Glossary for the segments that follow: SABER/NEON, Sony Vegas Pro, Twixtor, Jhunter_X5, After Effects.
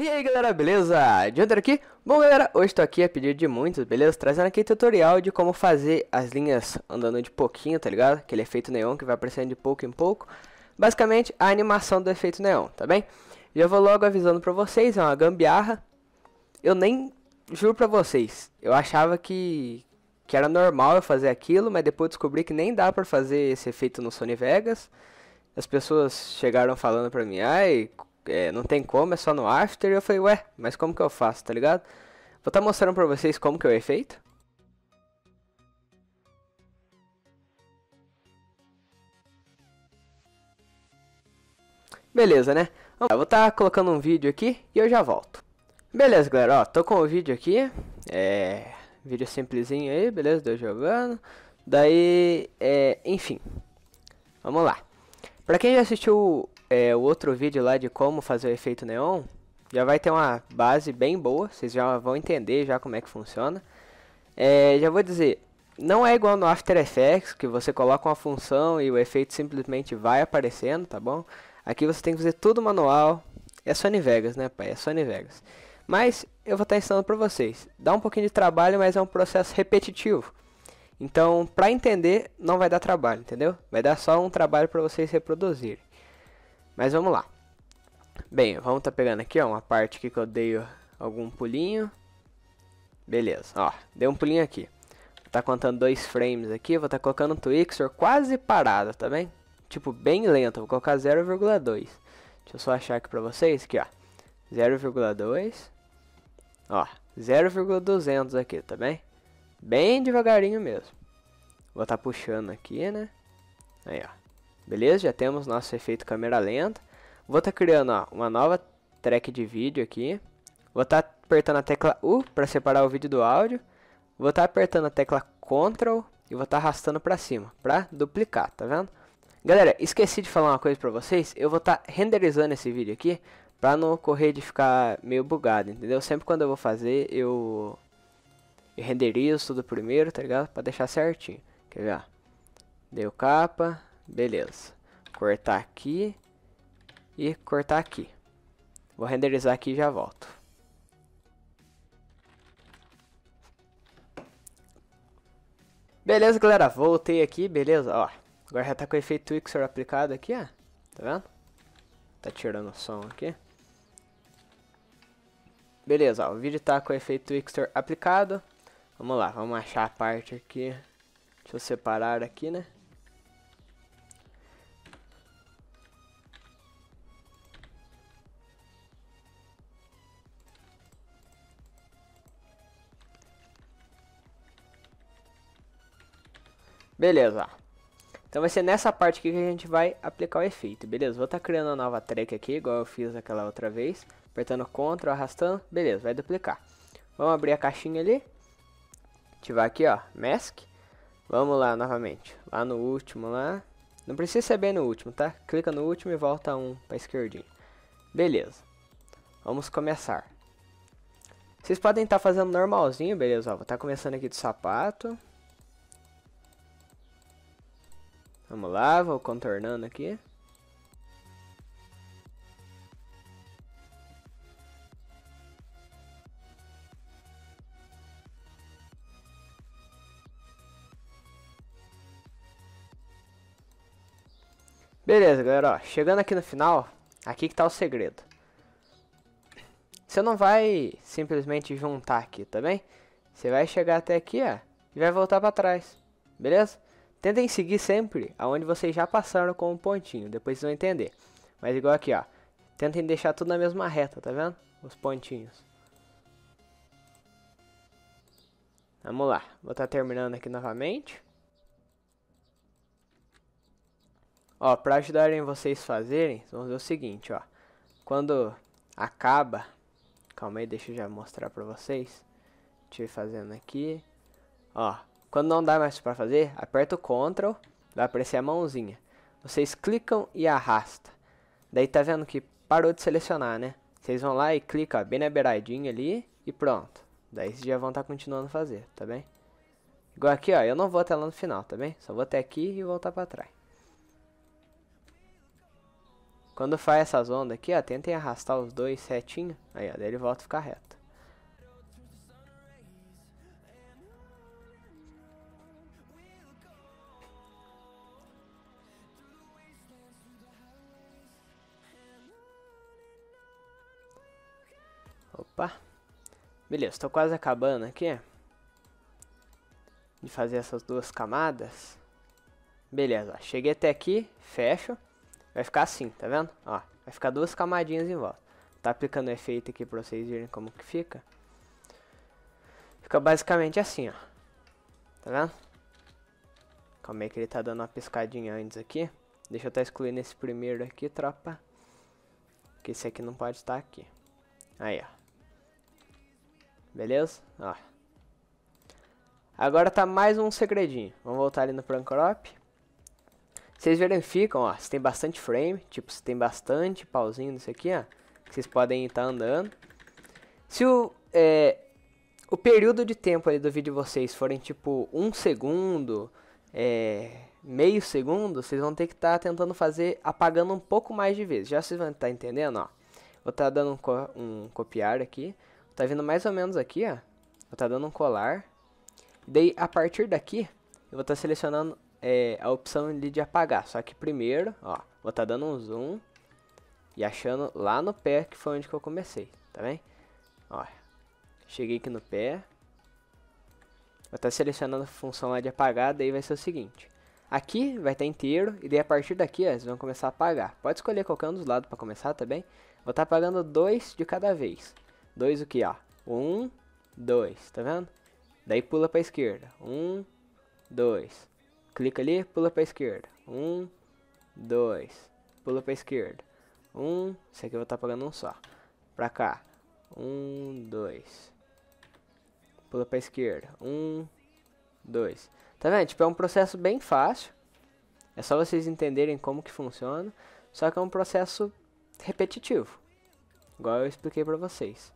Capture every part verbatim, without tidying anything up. E aí galera, beleza? Jhunter aqui. Bom galera, hoje estou aqui a pedido de muitos, beleza? Trazendo aqui tutorial de como fazer as linhas andando de pouquinho, tá ligado? Aquele efeito neon que vai aparecendo de pouco em pouco. Basicamente, a animação do efeito neon, tá bem? Já vou logo avisando pra vocês, é uma gambiarra. Eu nem juro pra vocês, eu achava que, que era normal eu fazer aquilo, mas depois descobri que nem dá pra fazer esse efeito no Sony Vegas. As pessoas chegaram falando pra mim, ai... É, não tem como, é só no After. E eu falei, ué, mas como que eu faço, tá ligado? Vou estar mostrando pra vocês como que é o efeito. Beleza, né? Eu vou estar colocando um vídeo aqui e eu já volto. Beleza, galera, ó, tô com o vídeo aqui. É... Vídeo simplesinho aí, beleza, tô jogando. Daí, é... enfim. Vamos lá. Pra quem já assistiu... É, o outro vídeo lá de como fazer o efeito neon, já vai ter uma base bem boa, vocês já vão entender já como é que funciona. É, já vou dizer, não é igual no After Effects, que você coloca uma função e o efeito simplesmente vai aparecendo, tá bom? Aqui você tem que fazer tudo manual, é Sony Vegas, né pai, é Sony Vegas. Mas eu vou estar ensinando pra vocês, dá um pouquinho de trabalho, mas é um processo repetitivo. Então, pra entender, não vai dar trabalho, entendeu? Vai dar só um trabalho pra vocês reproduzirem. Mas vamos lá. Bem, vamos tá pegando aqui, ó, uma parte aqui que eu dei algum pulinho. Beleza, ó, dei um pulinho aqui. Vou tá contando dois frames aqui, vou tá colocando um Twixtor quase parado, tá bem? Tipo, bem lento, vou colocar zero vírgula dois. Deixa eu só achar aqui pra vocês, aqui, ó. zero vírgula dois. Ó, zero vírgula duzentos aqui, tá bem? Bem devagarinho mesmo. Vou tá puxando aqui, né? Aí, ó. Beleza? Já temos nosso efeito câmera lenta. Vou estar tá criando, ó, uma nova track de vídeo aqui. Vou estar tá apertando a tecla U para separar o vídeo do áudio. Vou estar tá apertando a tecla Ctrl e vou estar tá arrastando para cima para duplicar, tá vendo? Galera, esqueci de falar uma coisa para vocês. Eu vou estar tá renderizando esse vídeo aqui para não ocorrer de ficar meio bugado, entendeu? Sempre quando eu vou fazer, eu, eu renderizo tudo primeiro, tá ligado? Para deixar certinho. Quer ver? Deu capa... Beleza, cortar aqui e cortar aqui. Vou renderizar aqui e já volto. Beleza, galera, voltei aqui, beleza, ó. Agora já tá com o efeito Twixtor aplicado aqui, ó. Tá vendo? Tá tirando o som aqui. Beleza, ó, o vídeo tá com o efeito Twixtor aplicado. Vamos lá, vamos achar a parte aqui. Deixa eu separar aqui, né? Beleza, ó. Então vai ser nessa parte aqui que a gente vai aplicar o efeito, beleza? Vou estar tá criando uma nova track aqui, igual eu fiz aquela outra vez. Apertando Ctrl, arrastando, beleza, vai duplicar. Vamos abrir a caixinha ali. Ativar aqui, ó, Mask. Vamos lá, novamente, lá no último, lá. Não precisa ser bem no último, tá? Clica no último e volta um pra esquerdinha. Beleza. Vamos começar. Vocês podem estar tá fazendo normalzinho, beleza? Ó, vou estar tá começando aqui do sapato. Vamos lá, vou contornando aqui. Beleza, galera, ó, chegando aqui no final, aqui que tá o segredo. Você não vai simplesmente juntar aqui, tá bem? Você vai chegar até aqui, ó, e vai voltar pra trás, beleza? Tentem seguir sempre aonde vocês já passaram com um pontinho, depois vocês vão entender. Mas igual aqui, ó. Tentem deixar tudo na mesma reta, tá vendo? Os pontinhos. Vamos lá. Vou estar tá terminando aqui novamente. Ó, pra ajudarem vocês fazerem, vamos ver o seguinte, ó. Quando acaba... Calma aí, deixa eu já mostrar pra vocês. Deixa eu ir fazendo aqui. Ó. Quando não dá mais para fazer, aperta o Ctrl, vai aparecer a mãozinha. Vocês clicam e arrasta. Daí tá vendo que parou de selecionar, né? Vocês vão lá e clicam, ó, bem na beiradinha ali e pronto. Daí vocês já vão estar tá continuando a fazer, tá bem? Igual aqui, ó, eu não vou até lá no final, tá bem? Só vou até aqui e voltar para trás. Quando faz essas ondas aqui, ó, tentem arrastar os dois retinho. Aí, ó, daí ele volta a ficar reto. Opa. Beleza, estou quase acabando aqui de fazer essas duas camadas. Beleza, ó, cheguei até aqui, fecho. Vai ficar assim, tá vendo? Ó, vai ficar duas camadinhas em volta. Tá aplicando o efeito aqui pra vocês verem como que fica. Fica basicamente assim, ó. Tá vendo? Calma aí que ele tá dando uma piscadinha antes aqui. Deixa eu estar excluindo esse primeiro aqui, tropa. Porque esse aqui não pode estar aqui. Aí, ó. Beleza? Ó. Agora tá mais um segredinho. Vamos voltar ali no Plan Crop. Vocês verificam, ó, se tem bastante frame, tipo, se tem bastante pauzinho nisso aqui, ó, que vocês podem estar andando. Se o, é, o período de tempo ali do vídeo de vocês forem, tipo, um segundo, é, meio segundo, vocês vão ter que estar tentando fazer, apagando um pouco mais de vezes. Já vocês vão estar entendendo, ó. Vou estar dando um, co um copiar aqui, tá vindo mais ou menos aqui, ó. Vou estar dando um colar. Daí, a partir daqui, eu vou estar selecionando... É, a opção ali de apagar, só que primeiro, ó, vou estar tá dando um zoom e achando lá no pé, que foi onde que eu comecei, tá bem? Ó, cheguei aqui no pé, vou estar tá selecionando a função lá de apagar, daí vai ser o seguinte, aqui vai estar tá inteiro e daí a partir daqui, ó, vocês vão começar a apagar, pode escolher qualquer um dos lados para começar, tá bem? Vou estar tá apagando dois de cada vez, dois o que, ó, um, dois, tá vendo? Daí pula para esquerda, um, dois. Clica ali, pula para esquerda. Um, dois. Pula para esquerda. Um, isso aqui eu vou estar apagando um só. Para cá. Um, dois. Pula para esquerda. Um, dois. Tá vendo? Tipo, é um processo bem fácil. É só vocês entenderem como que funciona. Só que é um processo repetitivo. Igual eu expliquei para vocês.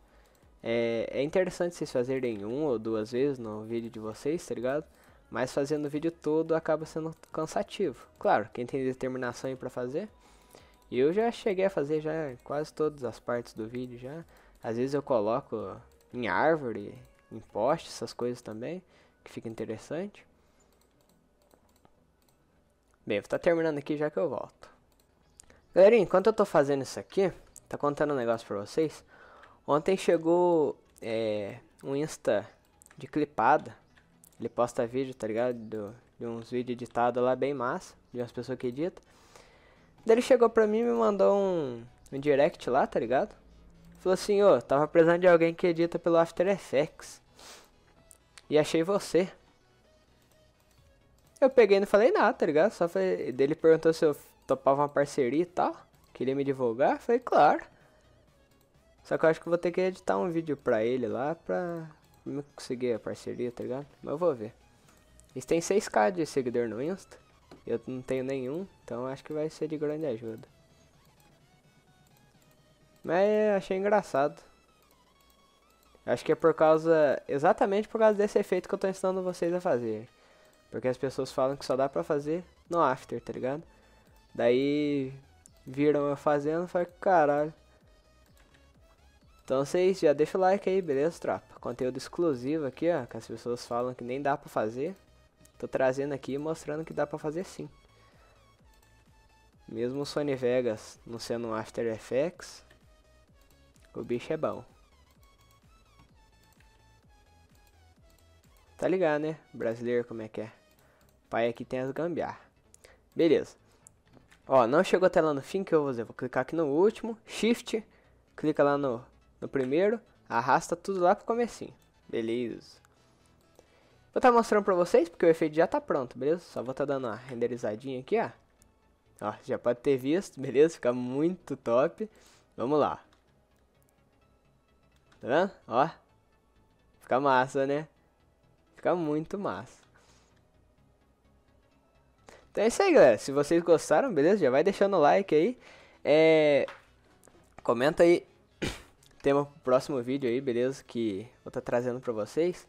É, é interessante vocês fazerem um ou duas vezes no vídeo de vocês, tá ligado? Mas fazendo o vídeo todo acaba sendo cansativo. Claro, quem tem determinação aí pra fazer. E eu já cheguei a fazer já quase todas as partes do vídeo já. Às vezes eu coloco em árvore, em poste, essas coisas também. Que fica interessante. Bem, vou estar terminando aqui já que eu volto. Galerinha, enquanto eu tô fazendo isso aqui, tá contando um negócio pra vocês. Ontem chegou é, um Insta de clipada. Ele posta vídeo, tá ligado? Do, de uns vídeos editados lá bem massa. De umas pessoas que editam. Daí ele chegou pra mim e me mandou um, um direct lá, tá ligado? Falou assim, ô, oh, tava precisando de alguém que edita pelo After Effects. E achei você. Eu peguei e não falei nada, tá ligado? Só falei... Daí ele perguntou se eu topava uma parceria e tal. Queria me divulgar. Falei, claro. Só que eu acho que vou ter que editar um vídeo pra ele lá pra... Não consegui a parceria, tá ligado? Mas eu vou ver. Eles têm seis mil de seguidor no Insta. Eu não tenho nenhum, então acho que vai ser de grande ajuda. Mas achei engraçado. Acho que é por causa... Exatamente por causa desse efeito que eu tô ensinando vocês a fazer. Porque as pessoas falam que só dá pra fazer no After, tá ligado? Daí... Viram eu fazendo e falaram que caralho. Então vocês já deixam o like aí, beleza, tropa? Conteúdo exclusivo aqui, ó, que as pessoas falam que nem dá pra fazer. Tô trazendo aqui e mostrando que dá pra fazer sim. Mesmo o Sony Vegas não sendo um After Effects, o bicho é bom. Tá ligado, né? Brasileiro como é que é? Pai aqui tem as gambiarra. Beleza. Ó, não chegou até lá no fim, que eu vou fazer? Vou clicar aqui no último, Shift, clica lá no... No primeiro, arrasta tudo lá pro comecinho. Beleza. Vou estar mostrando pra vocês, porque o efeito já tá pronto, beleza? Só vou estar dando uma renderizadinha aqui, ó. Ó, já pode ter visto, beleza? Fica muito top. Vamos lá. Tá vendo? Ó. Fica massa, né? Fica muito massa. Então é isso aí, galera. Se vocês gostaram, beleza? Já vai deixando o like aí. É... Comenta aí. Tema pro próximo vídeo aí, beleza? Que eu tô trazendo pra vocês.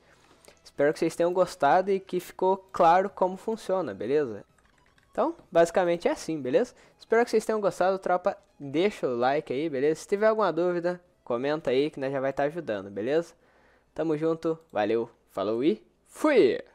Espero que vocês tenham gostado e que ficou claro como funciona, beleza? Então, basicamente é assim, beleza? Espero que vocês tenham gostado, tropa. Deixa o like aí, beleza? Se tiver alguma dúvida, comenta aí que nós já vai estar ajudando, beleza? Tamo junto, valeu, falou e fui!